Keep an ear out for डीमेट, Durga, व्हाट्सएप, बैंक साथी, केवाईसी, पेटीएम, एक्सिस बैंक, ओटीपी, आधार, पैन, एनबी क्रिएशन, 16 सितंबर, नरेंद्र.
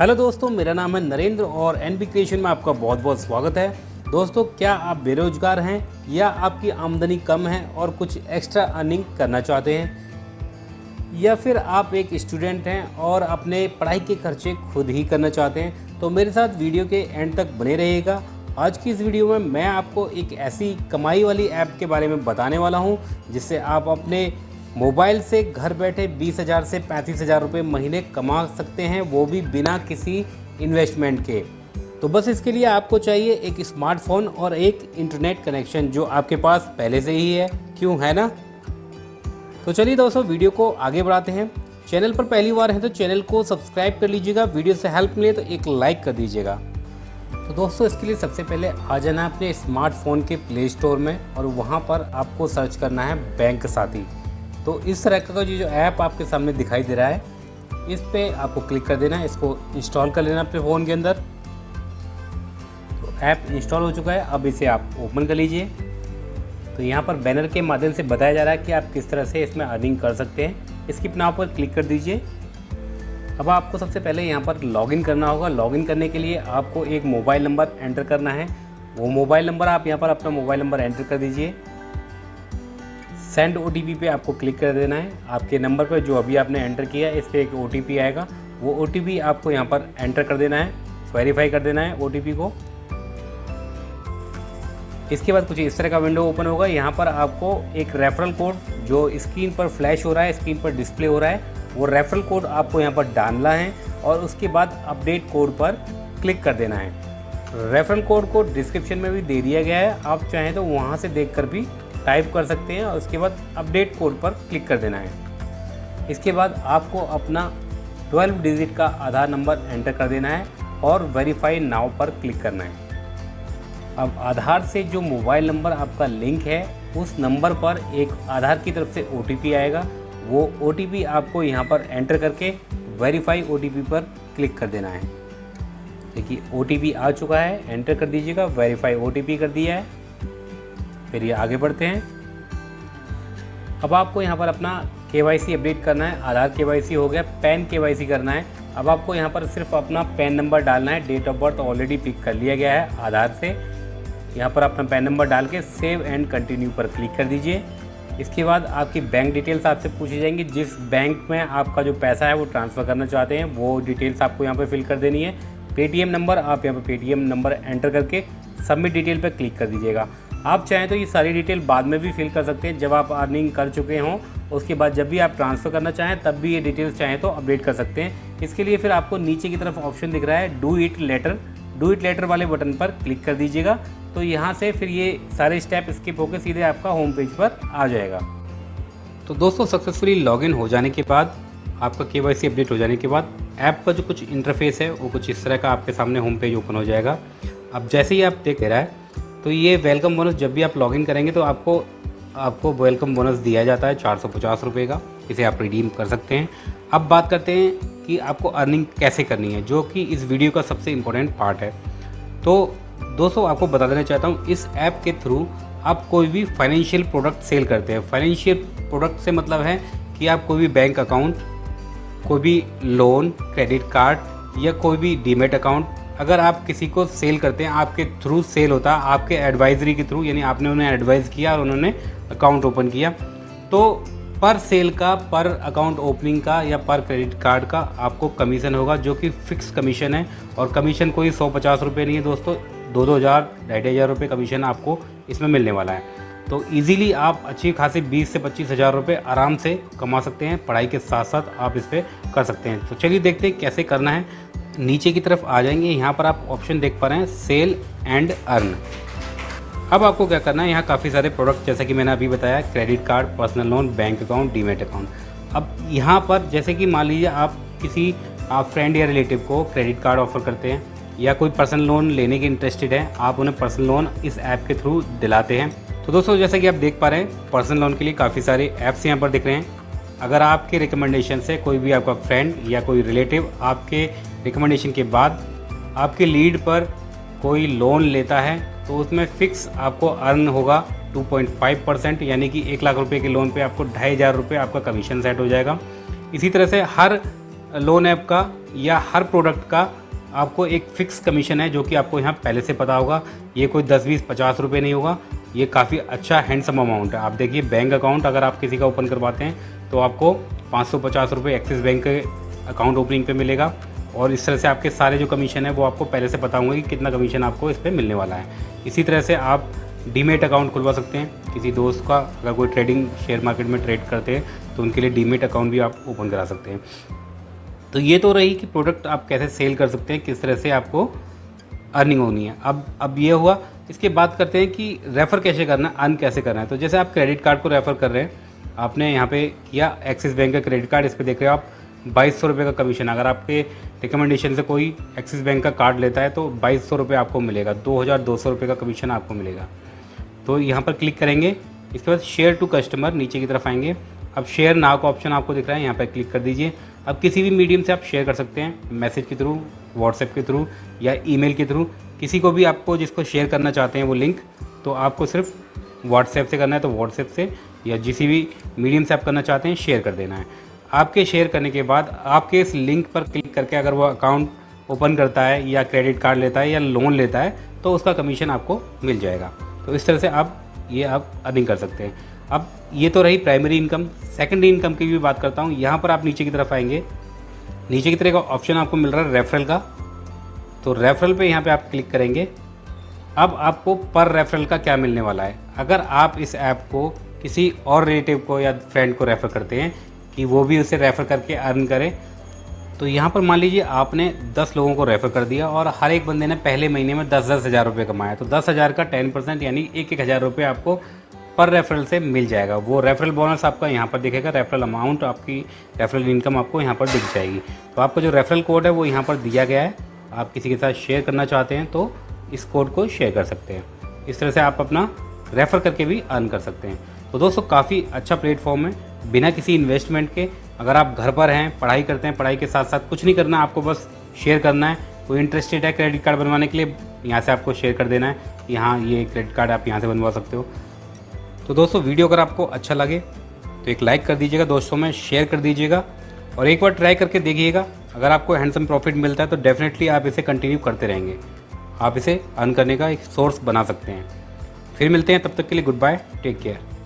Hello दोस्तों, मेरा नाम है नरेंद्र और एनबी क्रिएशन में आपका बहुत बहुत स्वागत है। दोस्तों, क्या आप बेरोजगार हैं या आपकी आमदनी कम है और कुछ एक्स्ट्रा अर्निंग करना चाहते हैं, या फिर आप एक स्टूडेंट हैं और अपने पढ़ाई के खर्चे खुद ही करना चाहते हैं, तो मेरे साथ वीडियो के एंड तक बने रहिएगा। आज की इस वीडियो में मैं आपको एक ऐसी कमाई वाली ऐप के बारे में बताने वाला हूँ जिससे आप अपने मोबाइल से घर बैठे 20,000 से 35,000 रुपये महीने कमा सकते हैं, वो भी बिना किसी इन्वेस्टमेंट के। तो बस इसके लिए आपको चाहिए एक स्मार्टफोन और एक इंटरनेट कनेक्शन जो आपके पास पहले से ही है, क्यों है ना। तो चलिए दोस्तों, वीडियो को आगे बढ़ाते हैं। चैनल पर पहली बार हैं तो चैनल को सब्सक्राइब कर लीजिएगा, वीडियो से हेल्प मिले तो एक लाइक कर दीजिएगा। तो दोस्तों, इसके लिए सबसे पहले आ जाना है अपने स्मार्टफोन के प्ले स्टोर में और वहाँ पर आपको सर्च करना है बैंक साथी। तो इस तरह का जो ऐप आपके सामने दिखाई दे रहा है, इस पे आपको क्लिक कर देना है, इसको इंस्टॉल कर लेना अपने फ़ोन के अंदर। तो ऐप इंस्टॉल हो चुका है, अब इसे आप ओपन कर लीजिए। तो यहाँ पर बैनर के माध्यम से बताया जा रहा है कि आप किस तरह से इसमें अर्निंग कर सकते हैं। इसकी नाव पर क्लिक कर दीजिए। अब आपको सबसे पहले यहाँ पर लॉगिन करना होगा। लॉगिन करने के लिए आपको एक मोबाइल नंबर एंटर करना है। वो मोबाइल नंबर आप यहाँ पर अपना मोबाइल नंबर एंटर कर दीजिए। सेंड ओटीपी पे आपको क्लिक कर देना है। आपके नंबर पर जो अभी आपने एंटर किया है, इस पर एक ओटीपी आएगा, वो ओटीपी आपको यहाँ पर एंटर कर देना है, वेरीफाई कर देना है ओटीपी को। इसके बाद कुछ इस तरह का विंडो ओपन होगा। यहाँ पर आपको एक रेफरल कोड जो स्क्रीन पर फ्लैश हो रहा है, स्क्रीन पर डिस्प्ले हो रहा है, वो रेफरल कोड आपको यहाँ पर डालना है और उसके बाद अपडेट कोड पर क्लिक कर देना है। रेफरल कोड को डिस्क्रिप्शन में भी दे दिया गया है, आप चाहें तो वहाँ से देख कर भी टाइप कर सकते हैं और उसके बाद अपडेट कोड पर क्लिक कर देना है। इसके बाद आपको अपना 12 डिजिट का आधार नंबर एंटर कर देना है और वेरीफाई नाउ पर क्लिक करना है। अब आधार से जो मोबाइल नंबर आपका लिंक है, उस नंबर पर एक आधार की तरफ से ओटीपी आएगा, वो ओटीपी आपको यहाँ पर एंटर करके वेरीफाई ओटीपी पर क्लिक कर देना है। देखिए, ओटीपी आ चुका है, एंटर कर दीजिएगा, वेरीफाई ओटीपी कर दिया है। फिर ये आगे बढ़ते हैं। अब आपको यहाँ पर अपना केवाईसी अपडेट करना है। आधार केवाईसी हो गया, पैन केवाईसी करना है। अब आपको यहाँ पर सिर्फ अपना पैन नंबर डालना है। Date of birth already pick कर लिया गया है आधार से। यहाँ पर अपना पैन नंबर डाल के सेव एंड कंटिन्यू पर क्लिक कर दीजिए। इसके बाद आपकी बैंक डिटेल्स आपसे पूछी जाएंगी। जिस बैंक में आपका जो पैसा है वो ट्रांसफ़र करना चाहते हैं, वो डिटेल्स आपको यहाँ पर फिल कर देनी है। पेटीएम नंबर, आप यहाँ पर पेटीएम नंबर एंटर करके सबमिट डिटेल पर क्लिक कर दीजिएगा। आप चाहें तो ये सारी डिटेल बाद में भी फिल कर सकते हैं, जब आप अर्निंग कर चुके हों। उसके बाद जब भी आप ट्रांसफ़र करना चाहें, तब भी ये डिटेल्स चाहें तो अपडेट कर सकते हैं। इसके लिए फिर आपको नीचे की तरफ ऑप्शन दिख रहा है डू इट लेटर वाले बटन पर क्लिक कर दीजिएगा। तो यहाँ से फिर ये सारे स्टेप स्किप होकर सीधे आपका होम पेज पर आ जाएगा। तो दोस्तों, सक्सेसफुली लॉगिन हो जाने के बाद, आपका केवाईसी अपडेट हो जाने के बाद, ऐप का जो कुछ इंटरफेस है वो कुछ इस तरह का आपके सामने होम पेज ओपन हो जाएगा। अब जैसे ही आप देख रहा है, तो ये वेलकम बोनस, जब भी आप लॉगिन करेंगे तो आपको वेलकम बोनस दिया जाता है 450 रुपये का। इसे आप रिडीम कर सकते हैं। अब बात करते हैं कि आपको अर्निंग कैसे करनी है, जो कि इस वीडियो का सबसे इम्पोर्टेंट पार्ट है। तो दोस्तों, आपको बता देना चाहता हूँ, इस ऐप के थ्रू आप कोई भी फाइनेंशियल प्रोडक्ट सेल करते हैं। फाइनेंशियल प्रोडक्ट से मतलब है कि आप कोई भी बैंक अकाउंट, कोई भी लोन, क्रेडिट कार्ड या कोई भी डीमेट अकाउंट, अगर आप किसी को सेल करते हैं, आपके थ्रू सेल होता है, आपके एडवाइजरी के थ्रू, यानी आपने उन्हें एडवाइज़ किया और उन्होंने अकाउंट ओपन किया, तो पर सेल का, पर अकाउंट ओपनिंग का या पर क्रेडिट कार्ड का आपको कमीशन होगा, जो कि फ़िक्स कमीशन है। और कमीशन कोई 150 रुपये नहीं है दोस्तों, 2-2 हज़ार, 2,500 रुपये कमीशन आपको इसमें मिलने वाला है। तो ईज़िली आप अच्छी खासी 20 से 25 हज़ार रुपये आराम से कमा सकते हैं, पढ़ाई के साथ साथ आप इस पर कर सकते हैं। तो चलिए देखते हैं कैसे करना है। नीचे की तरफ आ जाएंगे, यहाँ पर आप ऑप्शन देख पा रहे हैं सेल एंड अर्न। अब आपको क्या करना है, यहाँ काफ़ी सारे प्रोडक्ट, जैसा कि मैंने अभी बताया, credit card, personal loan, bank account, डीमेट account. अब यहाँ पर जैसे कि मान लीजिए आप किसी फ्रेंड या रिलेटिव को क्रेडिट कार्ड ऑफर करते हैं, या कोई पर्सनल लोन लेने के इंटरेस्टेड है, आप उन्हें पर्सनल लोन इस ऐप के थ्रू दिलाते हैं। तो दोस्तों, जैसा कि आप देख पा रहे हैं, पर्सनल लोन के लिए काफ़ी सारे ऐप्स यहाँ पर दिख रहे हैं। अगर आपके रिकमेंडेशन से कोई भी आपका फ्रेंड या कोई रिलेटिव आपके रिकमेंडेशन के बाद आपके लीड पर कोई लोन लेता है, तो उसमें फ़िक्स आपको अर्न होगा 2.5%, यानी कि 1 लाख रुपए के लोन पे आपको 2,500 रुपये आपका कमीशन सेट हो जाएगा। इसी तरह से हर लोन ऐप का या हर प्रोडक्ट का आपको एक फ़िक्स कमीशन है, जो कि आपको यहाँ पहले से पता होगा। ये कोई 10, 20, 50 रुपये नहीं होगा, ये काफ़ी अच्छा हैंडसम अमाउंट है। आप देखिए, बैंक अकाउंट अगर आप किसी का ओपन करवाते हैं तो आपको 550 रुपये एक्सिस बैंक के अकाउंट ओपनिंग पे मिलेगा। और इस तरह से आपके सारे जो कमीशन है वो आपको पहले से पता होंगे कि कितना कमीशन आपको इस पर मिलने वाला है। इसी तरह से आप डीमेट अकाउंट खुलवा सकते हैं किसी दोस्त का। अगर कोई ट्रेडिंग शेयर मार्केट में ट्रेड करते हैं तो उनके लिए डीमेट अकाउंट भी आप ओपन करा सकते हैं। तो ये तो रही कि प्रोडक्ट आप कैसे सेल कर सकते हैं, किस तरह से आपको अर्निंग होनी है। अब ये हुआ। इसके बाद करते हैं कि रेफ़र कैसे करना है, अर्न कैसे करना है। तो जैसे आप क्रेडिट कार्ड को रेफ़र कर रहे हैं, आपने यहाँ पे किया एक्सिस बैंक का क्रेडिट कार्ड, इस पर देख रहे हो आप 2200 रुपये का कमीशन। अगर आपके रिकमेंडेशन से कोई एक्सिस बैंक का कार्ड लेता है तो 2200 रुपये आपको मिलेगा, 2200 रुपये का कमीशन आपको मिलेगा। तो यहाँ पर क्लिक करेंगे, इसके बाद शेयर टू कस्टमर नीचे की तरफ आएंगे। अब शेयर नाव का ऑप्शन आपको दिख रहा है, यहाँ पर क्लिक कर दीजिए। अब किसी भी मीडियम से आप शेयर कर सकते हैं, मैसेज के थ्रू, व्हाट्सएप के थ्रू या ईमेल के थ्रू। किसी को भी आपको जिसको शेयर करना चाहते हैं वो लिंक, तो आपको सिर्फ व्हाट्सएप से करना है, तो व्हाट्सएप से या जिसी भी मीडियम से आप करना चाहते हैं शेयर कर देना है। आपके शेयर करने के बाद आपके इस लिंक पर क्लिक करके अगर वो अकाउंट ओपन करता है या क्रेडिट कार्ड लेता है या लोन लेता है तो उसका कमीशन आपको मिल जाएगा। तो इस तरह से आप अर्निंग कर सकते हैं। अब ये तो रही प्राइमरी इनकम। सेकेंडरी इनकम की भी बात करता हूँ। यहाँ पर आप नीचे की तरफ आएंगे, नीचे की तरफ का ऑप्शन आपको मिल रहा है रेफरल का। तो रेफरल पे यहाँ पे आप क्लिक करेंगे। अब आपको पर रेफरल का क्या मिलने वाला है, अगर आप इस ऐप को किसी और रिलेटिव को या फ्रेंड को रेफ़र करते हैं कि वो भी उसे रेफ़र करके अर्न करे। तो यहाँ पर मान लीजिए आपने 10 लोगों को रेफ़र कर दिया और हर एक बंदे ने पहले महीने में 10,000 रुपये कमाया, तो 10,000 का 10% यानी 1,000 रुपये आपको पर रेफरल से मिल जाएगा। वो रेफरल बोनस आपका यहाँ पर दिखेगा, रेफरल अमाउंट, आपकी रेफरल इनकम आपको यहाँ पर दिख जाएगी। तो आपका जो रेफरल कोड है वो यहाँ पर दिया गया है। आप किसी के साथ शेयर करना चाहते हैं तो इस कोड को शेयर कर सकते हैं। इस तरह से आप अपना रेफ़र करके भी अर्न कर सकते हैं। तो दोस्तों, काफ़ी अच्छा प्लेटफॉर्म है बिना किसी इन्वेस्टमेंट के। अगर आप घर पर हैं, पढ़ाई करते हैं, पढ़ाई के साथ साथ कुछ नहीं करना, आपको बस शेयर करना है, कोई इंटरेस्टेड है क्रेडिट कार्ड बनवाने के लिए, यहाँ से आपको शेयर कर देना है, यहाँ ये क्रेडिट कार्ड आप यहाँ से बनवा सकते हो। तो दोस्तों, वीडियो अगर आपको अच्छा लगे तो एक लाइक कर दीजिएगा, दोस्तों में शेयर कर दीजिएगा और एक बार ट्राई करके देखिएगा। अगर आपको हैंडसम प्रॉफिट मिलता है तो डेफिनेटली आप इसे कंटिन्यू करते रहेंगे। आप इसे अर्न करने का एक सोर्स बना सकते हैं। फिर मिलते हैं, तब तक के लिए गुड बाय, टेक केयर।